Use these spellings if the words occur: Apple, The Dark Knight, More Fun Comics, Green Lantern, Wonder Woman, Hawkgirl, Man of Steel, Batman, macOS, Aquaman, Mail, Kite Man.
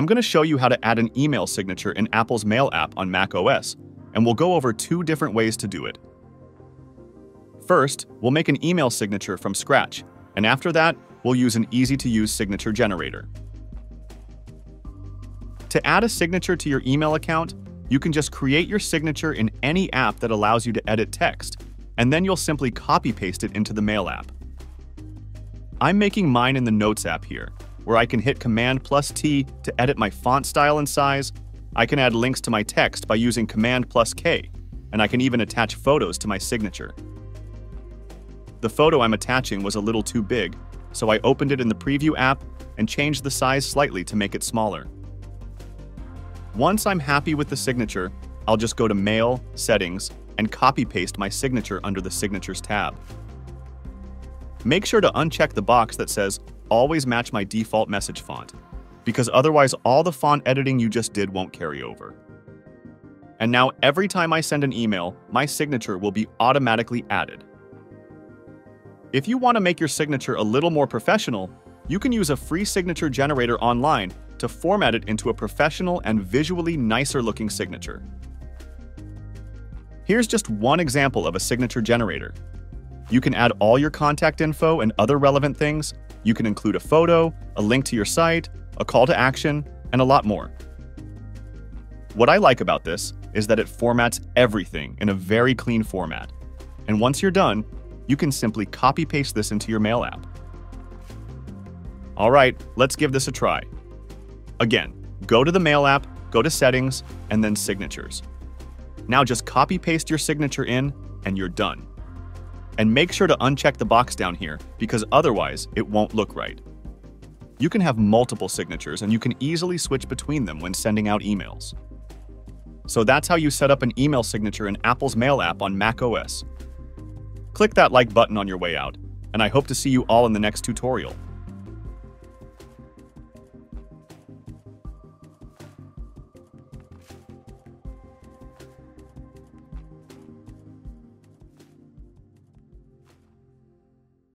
I'm going to show you how to add an email signature in Apple's Mail app on macOS, and we'll go over two different ways to do it. First, we'll make an email signature from scratch, and after that, we'll use an easy-to-use signature generator. To add a signature to your email account, you can just create your signature in any app that allows you to edit text, and then you'll simply copy-paste it into the Mail app. I'm making mine in the Notes app here, where I can hit Command+T to edit my font style and size. I can add links to my text by using Command+K, and I can even attach photos to my signature. The photo I'm attaching was a little too big, so I opened it in the Preview app and changed the size slightly to make it smaller. Once I'm happy with the signature, I'll just go to Mail, Settings, and copy-paste my signature under the Signatures tab. Make sure to uncheck the box that says Always match my default message font, because otherwise all the font editing you just did won't carry over. And now every time I send an email, my signature will be automatically added. If you want to make your signature a little more professional, you can use a free signature generator online to format it into a professional and visually nicer-looking signature. Here's just one example of a signature generator. You can add all your contact info and other relevant things. You can include a photo, a link to your site, a call to action, and a lot more. What I like about this is that it formats everything in a very clean format. And once you're done, you can simply copy-paste this into your Mail app. All right, let's give this a try. Again, go to the Mail app, go to Settings, and then Signatures. Now just copy-paste your signature in, and you're done. And make sure to uncheck the box down here, because otherwise it won't look right. You can have multiple signatures, and you can easily switch between them when sending out emails. So that's how you set up an email signature in Apple's Mail app on macOS. Click that like button on your way out, and I hope to see you all in the next tutorial.